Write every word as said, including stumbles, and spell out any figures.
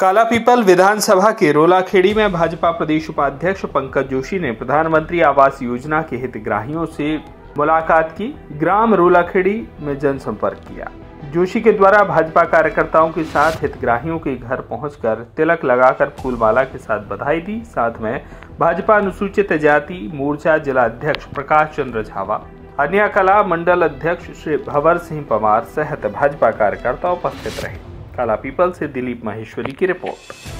कालापीपल विधानसभा के रोलाखेड़ी में भाजपा प्रदेश उपाध्यक्ष पंकज जोशी ने प्रधानमंत्री आवास योजना के हितग्राहियों से मुलाकात की। ग्राम रोलाखेड़ी में जनसंपर्क किया। जोशी के द्वारा भाजपा कार्यकर्ताओं के साथ हितग्राहियों के घर पहुंचकर तिलक लगाकर फूलमाला के साथ बधाई दी। साथ में भाजपा अनुसूचित जाति मोर्चा जिला अध्यक्ष प्रकाश चंद्र झावा, अन्य कला मंडल अध्यक्ष श्री भवर सिंह पवार सहित भाजपा कार्यकर्ता उपस्थित रहे। कालापीपल से दिलीप माहेश्वरी की रिपोर्ट।